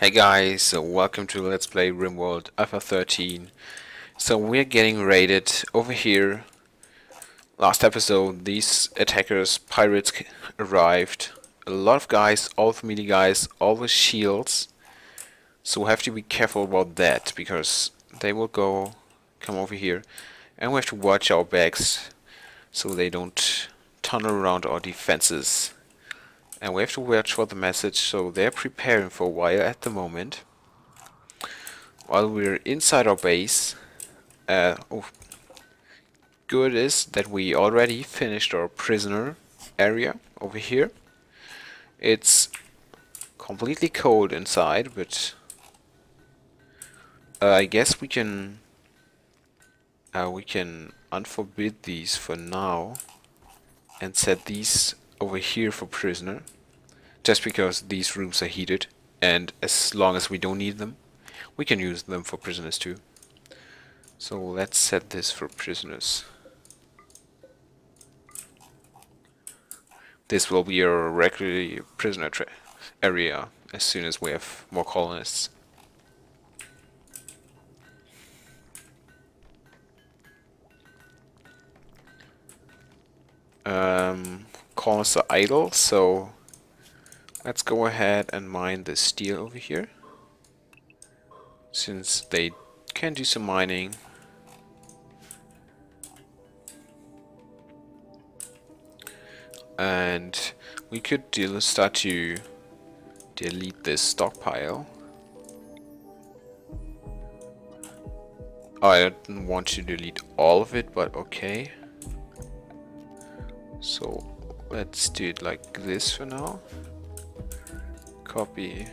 Hey guys, so welcome to Let's Play RimWorld Alpha 13. So we're getting raided over here. Last episode these attackers, pirates, arrived. A lot of guys, all the melee guys, all the shields. So we have to be careful about that because they will come over here. And we have to watch our backs so they don't tunnel around our defenses. And we have to watch for the message, so they're preparing for a while at the moment. While we're inside our base, good is that we already finished our prisoner area over here. It's completely cold inside, but I guess we can unforbid these for now and set these over here for prisoner, just because these rooms are heated, and as long as we don't need them we can use them for prisoners too. So let's set this for prisoners. This will be our regular prisoner area as soon as we have more colonists. Colonists are idle, so let's go ahead and mine the steel over here, since they can do some mining. And we could start to delete this stockpile. I don't want to delete all of it, but okay. So let's do it like this for now. Copy,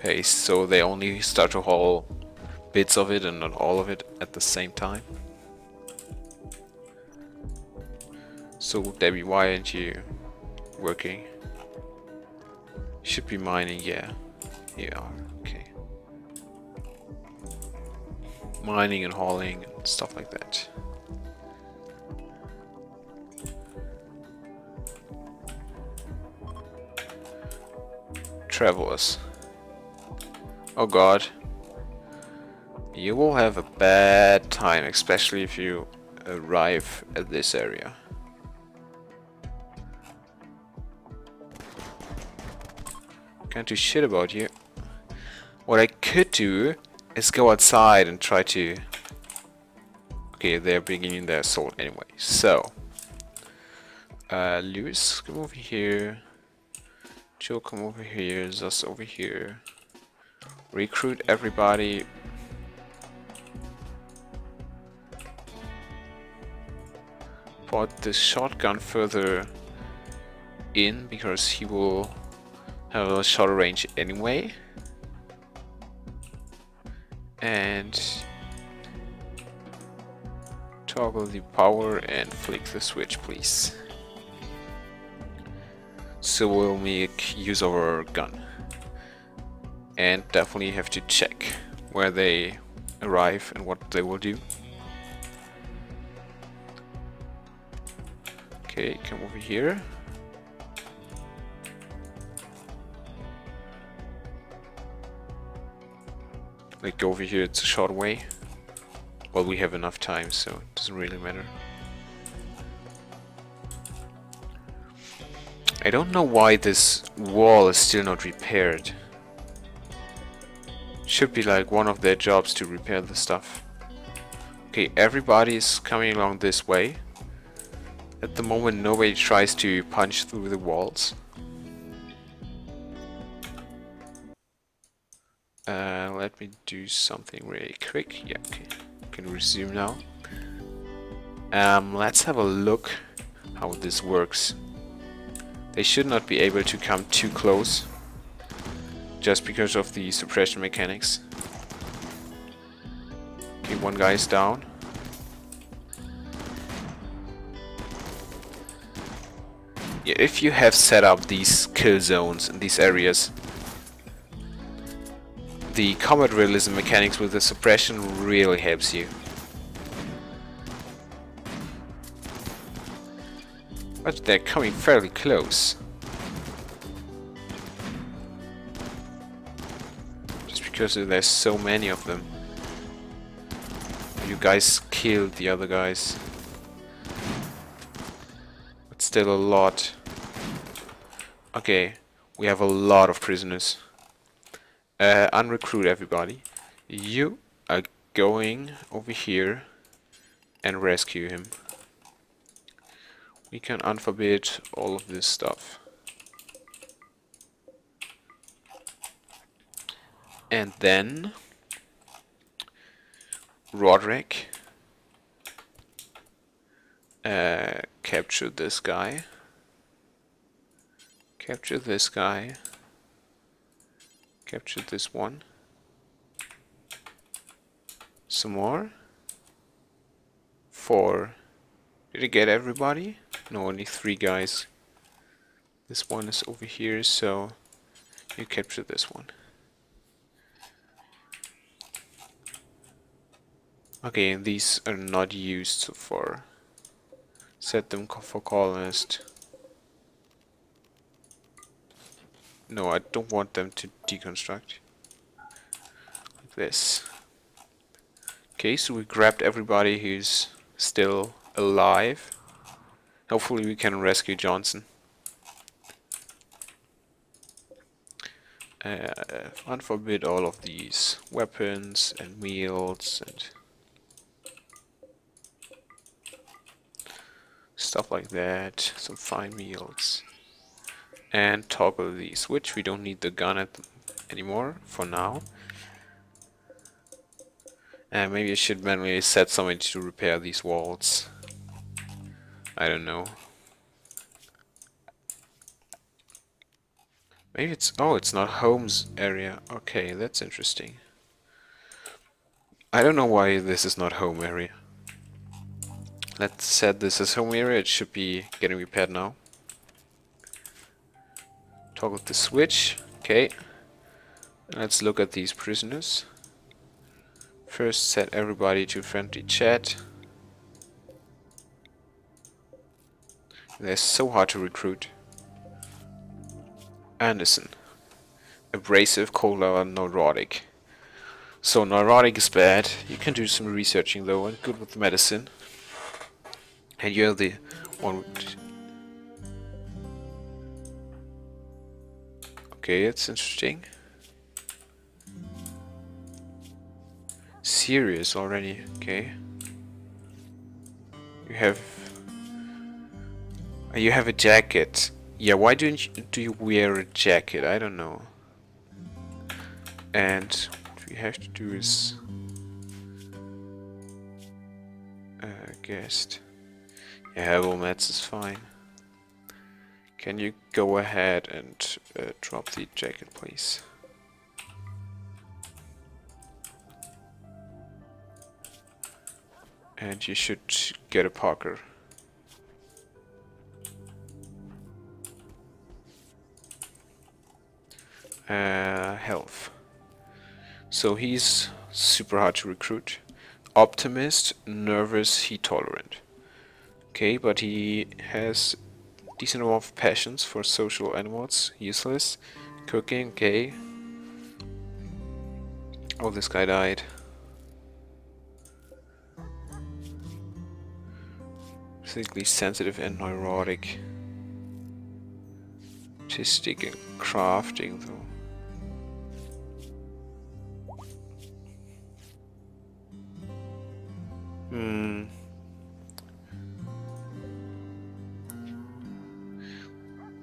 paste, so they only start to haul bits of it and not all of it at the same time. So Debbie, why aren't you working? Should be mining, yeah. You are, okay. Mining and hauling and stuff like that. Travelers. Oh god. You will have a bad time, especially if you arrive at this area. Can't do shit about you. What I could do is go outside and try to... Okay, they're beginning their assault anyway. So, Lewis, come over here. Joe, come over here. Zos over here. Recruit everybody. Put this shotgun further in because he will have a shorter range anyway. And toggle the power and flick the switch, please. So we'll make use of our gun, and definitely have to check where they arrive and what they will do. Okay, come over here. Like go over here, it's a short way. Well, we have enough time, so it doesn't really matter. I don't know why this wall is still not repaired. Should be like one of their jobs to repair the stuff. Okay, everybody is coming along this way. At the moment nobody tries to punch through the walls. Let me do something really quick. Yeah, okay. Can resume now. Let's have a look how this works. They should not be able to come too close, just because of the suppression mechanics. Okay, one guy is down. Yeah, if you have set up these kill zones in these areas, the combat realism mechanics with the suppression really helps you. But they're coming fairly close. It's because there's so many of them. You guys killed the other guys. But still a lot. Okay, we have a lot of prisoners. Unrecruit everybody. You are going over here and rescue him. We can unforbid all of this stuff. And then Roderick captured this guy. Capture this guy. Capture this one. Some more. 4. Did I get everybody? No, only 3 guys. This one is over here, so you capture this one. Okay, these are not used so far. Set them for colonist. No, I don't want them to deconstruct. Like this. Okay, so we grabbed everybody who's still alive. Hopefully we can rescue Johnson. Unforbid all of these weapons and meals and stuff like that. Some fine meals. And toggle these, which we don't need the gun at anymore for now. And maybe I should manually set something to repair these walls. I don't know. Maybe it's... oh, it's not homes area. Okay, that's interesting. I don't know why this is not home area. Let's set this as home area. It should be getting repaired now. Toggle the switch. Okay. Let's look at these prisoners. First, set everybody to friendly chat. They're so hard to recruit. Anderson. Abrasive, cold, and neurotic. So neurotic is bad. You can do some researching though, and good with medicine. And you're the one. Okay, it's interesting. Serious already, okay. You have a jacket. Yeah, why do you wear a jacket? I don't know. And what we have to do is guest. Yeah, herbal meds is fine. Can you go ahead and drop the jacket, please? And you should get a Parker. Health. So he's super hard to recruit. Optimist, nervous, heat tolerant. Okay, but he has decent amount of passions for social animals. Useless. Cooking, okay. Oh, this guy died. Physically sensitive and neurotic. Artistic and crafting though.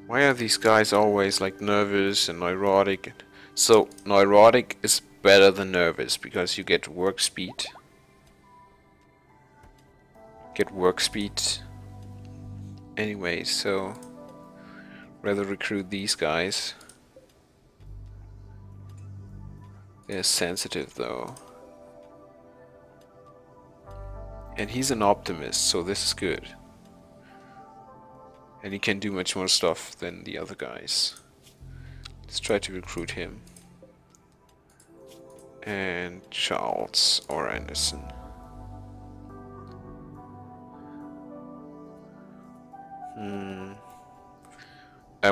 Why are these guys always like nervous and neurotic? So neurotic is better than nervous because you get work speed. Anyway, so rather recruit these guys. They're sensitive though, and he's an optimist, so this is good, and he can do much more stuff than the other guys. Let's try to recruit him and Charles or Anderson.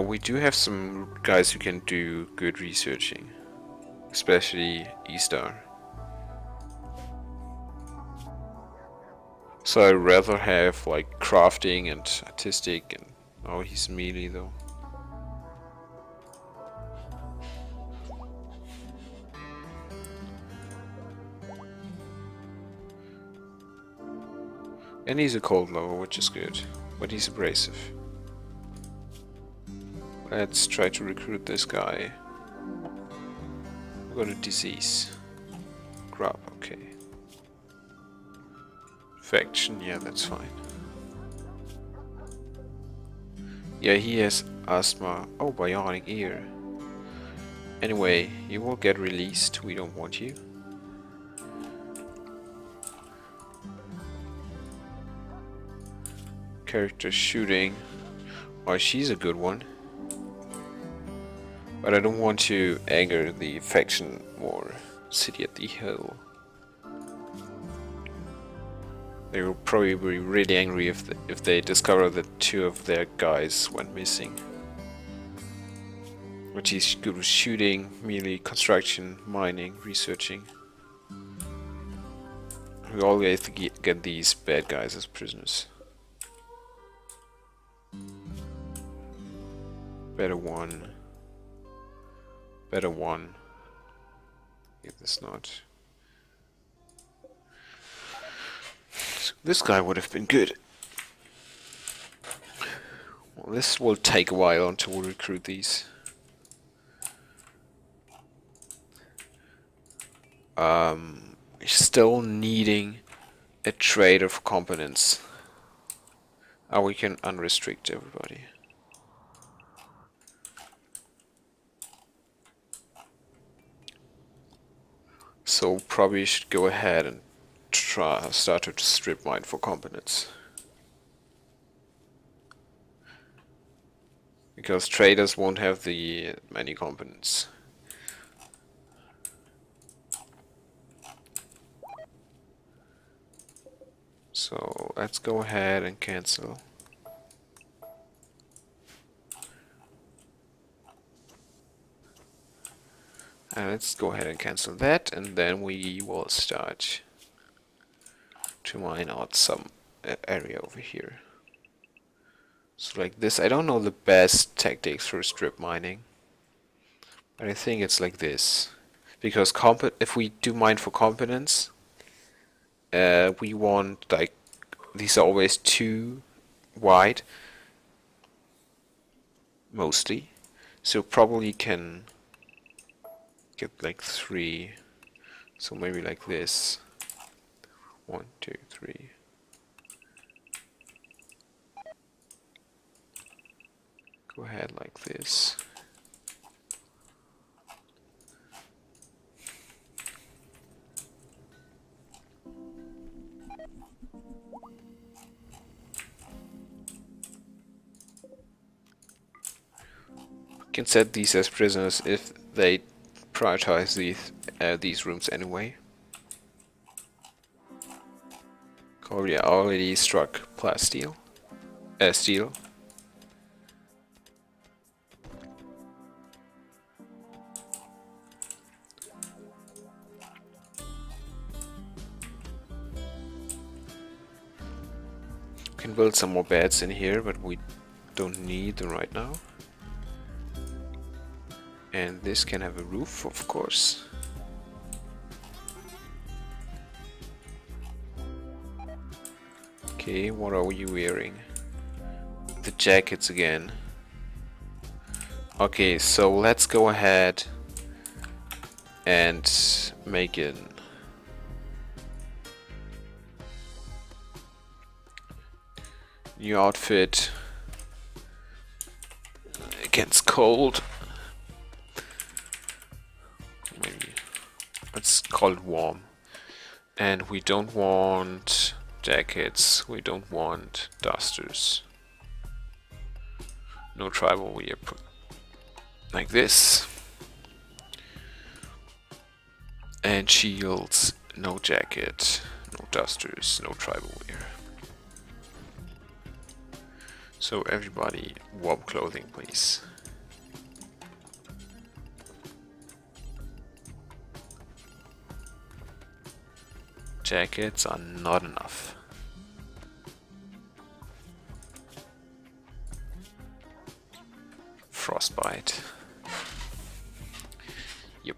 We do have some guys who can do good researching. especially Easter. So I'd rather have like crafting and artistic and... Oh, he's melee though. And he's a cold lover, which is good, but he's abrasive. Let's try to recruit this guy. We've got a disease. Grub, okay. Infection, yeah, that's fine. Yeah, he has asthma. Oh, bionic ear. Anyway, you will get released. We don't want you. Character shooting. Oh, she's a good one. But I don't want to anger the faction or city at the hill. They will probably be really angry if they discover that two of their guys went missing. Which is good with shooting, melee, construction, mining, researching. We always get these bad guys as prisoners. Better one. Better one. Get this not. So this guy would have been good. Well, this will take a while until we recruit these. Still needing a trade of components. Now we can unrestrict everybody. So probably should go ahead and start to strip mine for components, because traders won't have the many components. So let's go ahead and cancel. And let's go ahead and cancel that, and then we will start to mine out some area over here. So like this, I don't know the best tactics for strip mining, but I think it's like this, because if we do mine for components, we want, like, these are always too wide, mostly, so probably can get like 3, so maybe like this, 1, 2, 3, go ahead like this, we can set these as prisoners if they prioritize these rooms anyway. Probably already struck plasteel, steel. Can build some more beds in here, but we don't need them right now. And this can have a roof, of course. Okay, what are you wearing? The jackets again. Okay, so let's go ahead and make it new outfit against cold. Let's call it warm. And we don't want jackets, we don't want dusters. No tribal wear, like this. And shields, no jacket, no dusters, no tribal wear. So everybody, warm clothing please. jackets are not enough. Frostbite. Yep.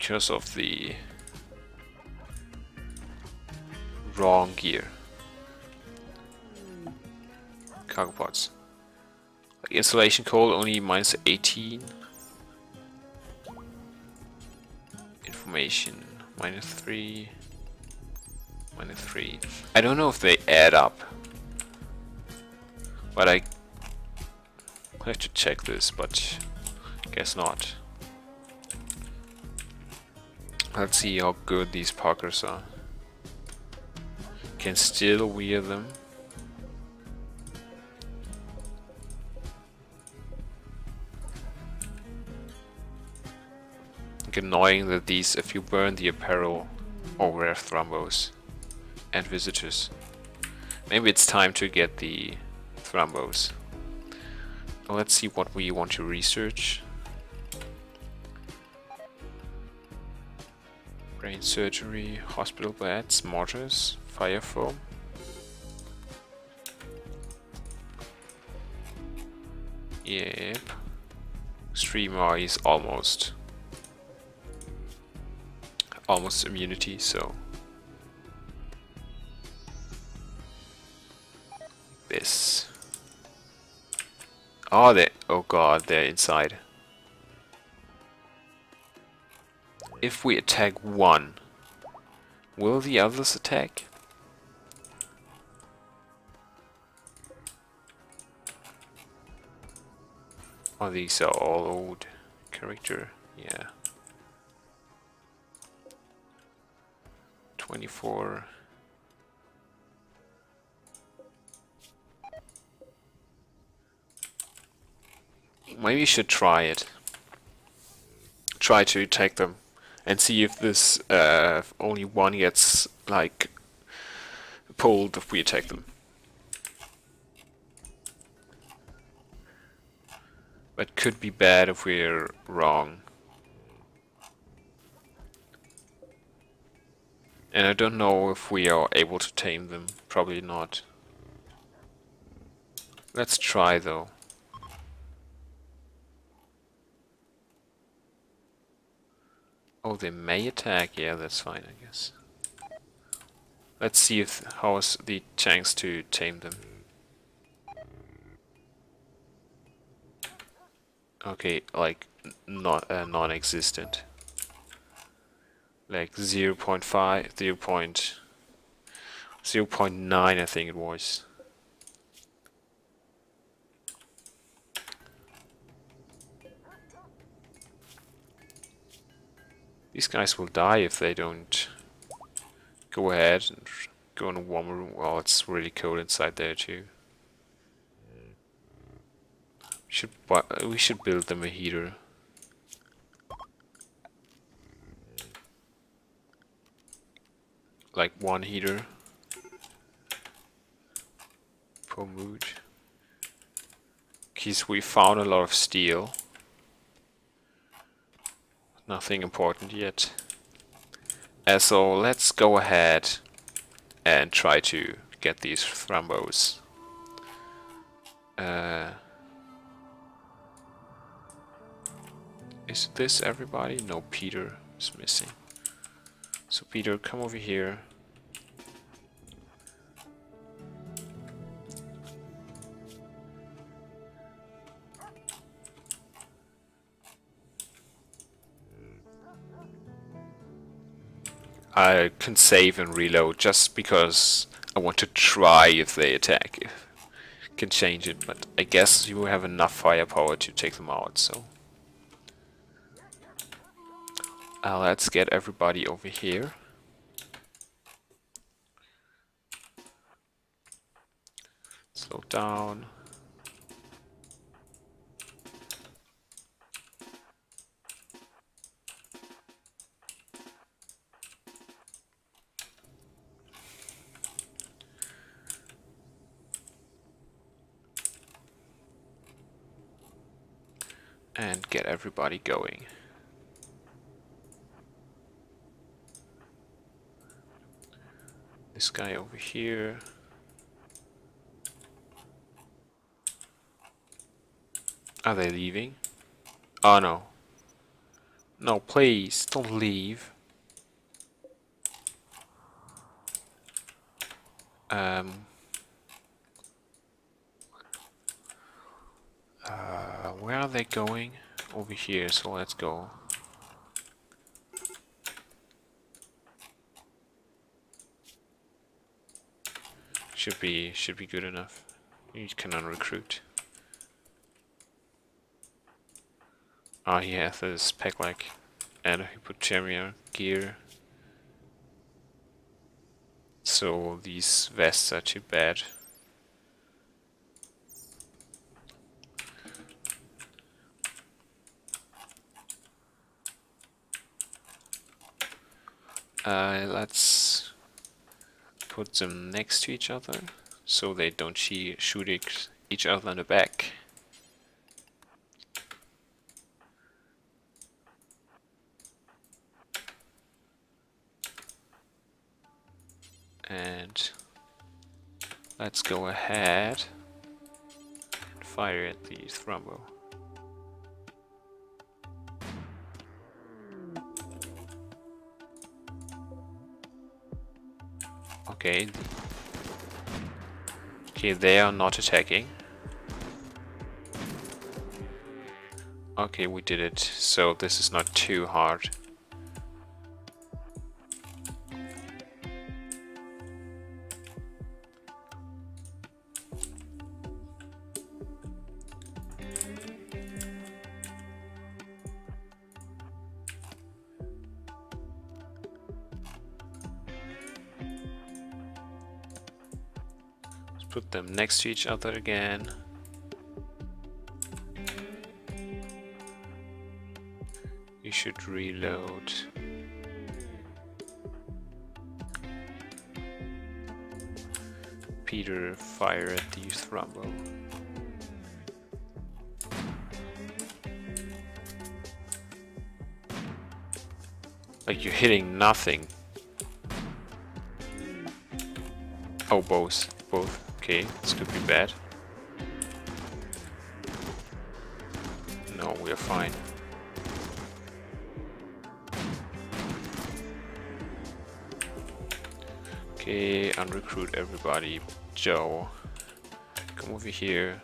Curse of the wrong gear. Cargo pods. Like insulation coal only minus 18. Information minus 3. Minus 3. I don't know if they add up. But I have to check this, but guess not. Let's see how good these parkers are. Can still wear them. Like annoying that these, if you burn the apparel, overwear thrombos and visitors. Maybe it's time to get the thrombos. Let's see what we want to research. Brain surgery, hospital beds, mortars, fire foam. Yep. Streamer is almost immunity, so this. Oh, they, oh god, they're inside. If we attack one, will the others attack? Oh, these are all old character, yeah. 24. Maybe you should try it. Try to attack them and see if this if only one gets like pulled if we attack them. But could be bad if we're wrong. And I don't know if we are able to tame them. Probably not. Let's try though. Oh, they may attack. Yeah, that's fine, I guess. Let's see if how is the chance to tame them. Okay, like not non-existent. Like 0.5, 0.9, I think it was. These guys will die if they don't go ahead and go in a warmer room. Well, it's really cold inside there too. We should build them a heater. Like one heater per mood. Because we found a lot of steel. Nothing important yet. And so let's go ahead and try to get these thrombos. Is this everybody? No, Peter is missing. So Peter, come over here. I can save and reload just because I want to try if they attack. I can change it, but I guess you have enough firepower to take them out, so... let's get everybody over here. Slow down. And get everybody going. this guy over here. Are they leaving? Oh no. No, please, don't leave. Where are they going? Over here, so let's go. Should be good enough. You cannot recruit. Oh, he has this pack like and he put Chimera gear. So these vests are too bad. Let's put them next to each other so they don't shoot each other in the back. And let's go ahead and fire at the Thrumbo. Okay. Okay, they are not attacking. Okay, we did it. So this is not too hard. Put them next to each other again. You should reload. Peter, fire at the Thrumbo. Like you're hitting nothing. Oh, both. Okay, this could be bad. No, we are fine. Okay, unrecruit everybody. Joe, come over here.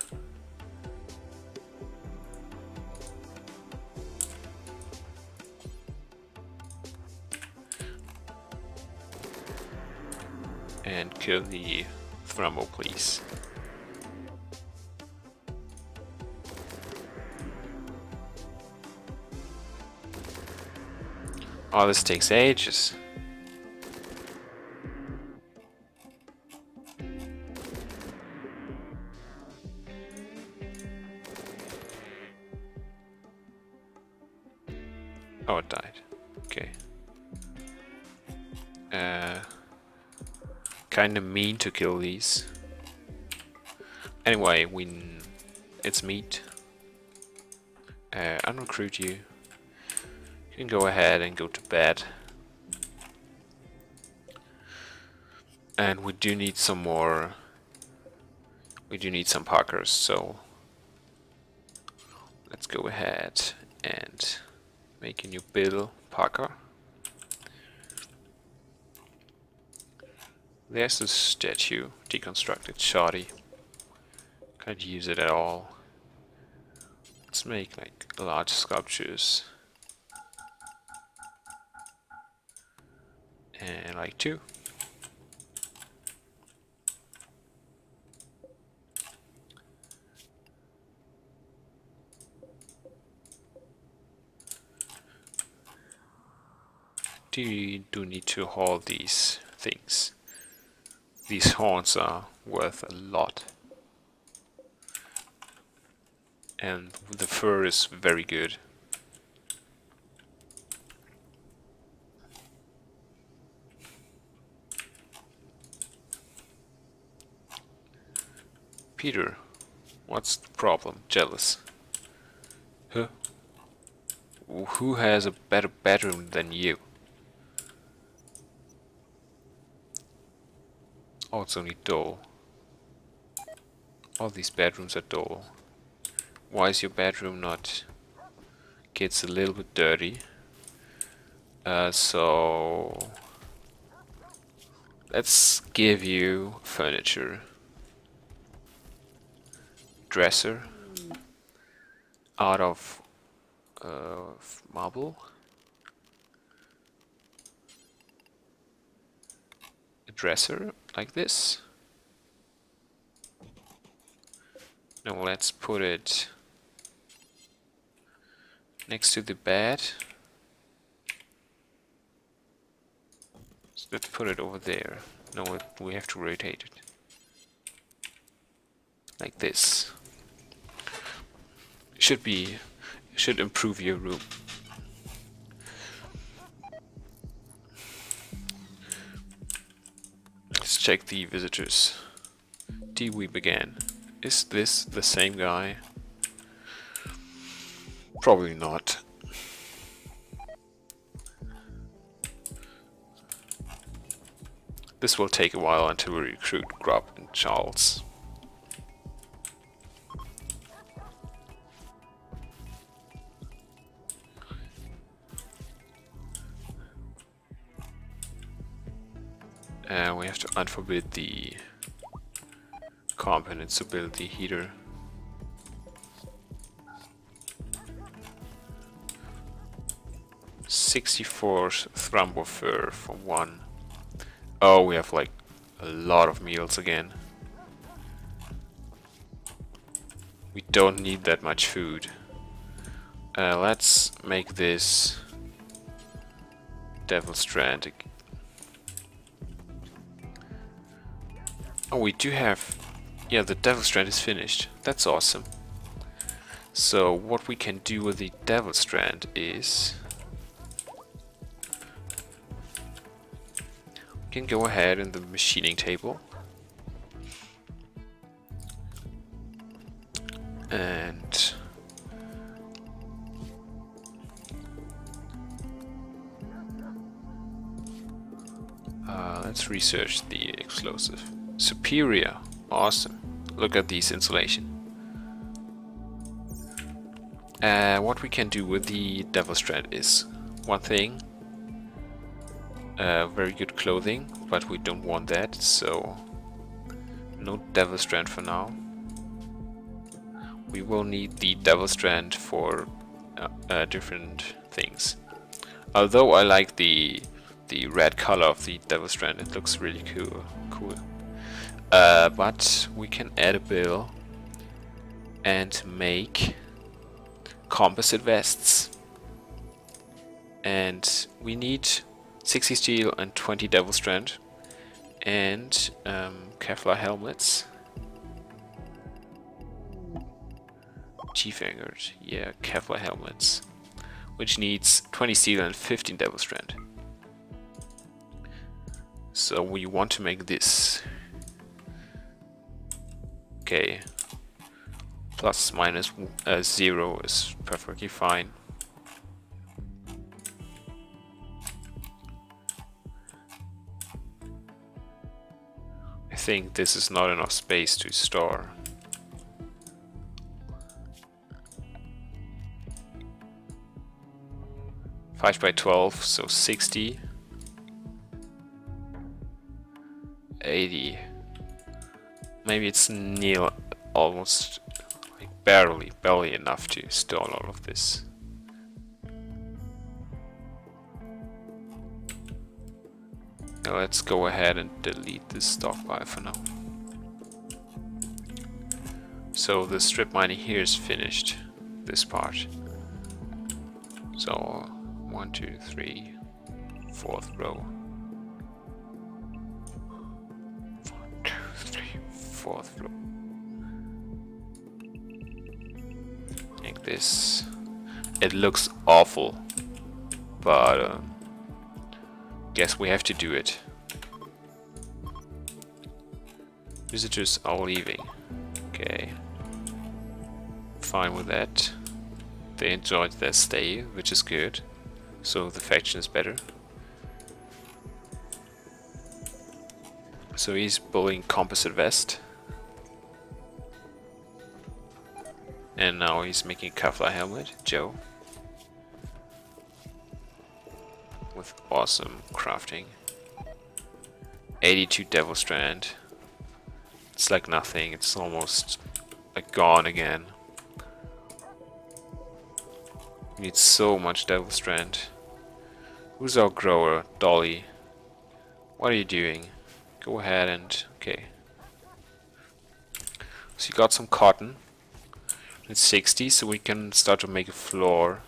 And kill the Rumble, please. Oh, this takes ages. Oh, it died. Okay. Kinda mean to kill these. Anyway, it's meat. Unrecruit you. You can go ahead and go to bed. And we do need some more. We do need some Parkers, so let's go ahead and make a new Bill Parker. There's the statue, deconstructed shoddy. Can't use it at all. Let's make like large sculptures. And like 2. Do need to haul these things. These horns are worth a lot. And the fur is very good. Peter, what's the problem? Jealous. Huh? Who has a better bedroom than you? Oh, it's only door. All these bedrooms are door. Why is your bedroom not... Okay, it's a little bit dirty. So... Let's give you furniture. Dresser. Out of... marble. A dresser, like this. Now let's put it next to the bed. So let's put it over there. No, we have to rotate it. Like this. Should improve your room. Let's check the visitors. Tiwi began. Is this the same guy? Probably not. This will take a while until we recruit Grubb and Charles. We have to unforbid the components to build the heater. $64 thrumbo fur for one. Oh, we have like a lot of meals again. We don't need that much food. Let's make this Devil's Strand. Oh, we do have... Yeah, the Devil's Strand is finished. That's awesome. So what we can do with the Devil's Strand is... we can go ahead in the machining table. And... let's research the explosive. Superior. Awesome. Look at these insulation. What we can do with the Devil's Strand is one thing. Very good clothing, but we don't want that, so no Devil's Strand for now. We will need the Devil's Strand for different things. Although I like the red color of the Devil's Strand, it looks really cool. But we can add a bill and make composite vests, and we need 60 steel and 20 Devil's Strand and Kevlar helmets. G-fingered, yeah, Kevlar helmets, which needs 20 steel and 15 Devil's Strand. So we want to make this. Okay, plus minus 0 is perfectly fine. I think this is not enough space to store. Five by 12, so 60. 80. Maybe it's nil, almost, like barely enough to store all of this. Now let's go ahead and delete this stockpile for now. So the strip mining here is finished, this part. So 1, 2, 3, fourth row. 4th row. Like this. It looks awful, but guess we have to do it. Visitors are leaving. Okay, fine with that. They enjoyed their stay, which is good. So the faction is better. So he's building composite vest. And now he's making Kevlar helmet, Joe. With awesome crafting. 82 Devil Strand. It's like nothing, it's almost like gone again. We need so much Devil Strand. Who's our grower? Dolly. What are you doing? Go ahead and... okay. So you got some cotton. It's 60, so we can start to make a floor.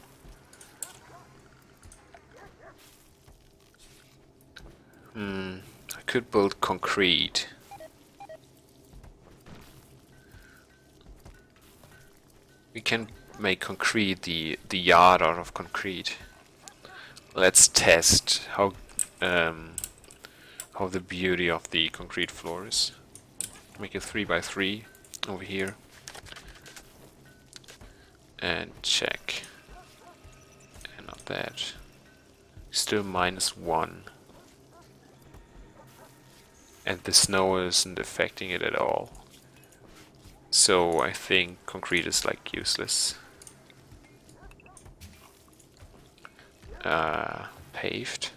I could build concrete. We can make concrete, the yard out of concrete. Let's test how the beauty of the concrete floor is. Make a 3x3 over here. And check. And not that. Still -1. And the snow isn't affecting it at all. So I think concrete is like useless. Paved.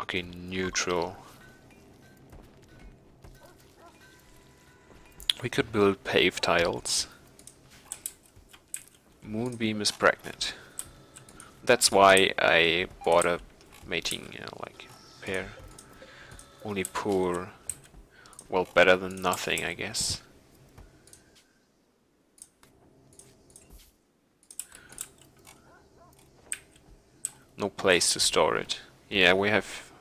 Okay, neutral. We could build paved tiles. Moonbeam is pregnant. That's why I bought a mating like pair. Only poor. Well, better than nothing, I guess. No place to store it. Yeah, we have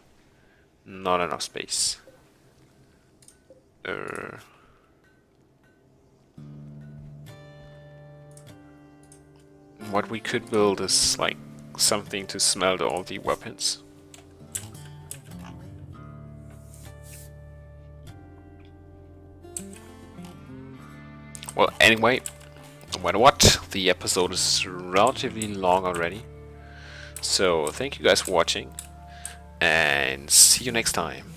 not enough space. What we could build is like something to smelt all the weapons. Well, anyway, no matter what, the episode is relatively long already. So thank you guys for watching and see you next time.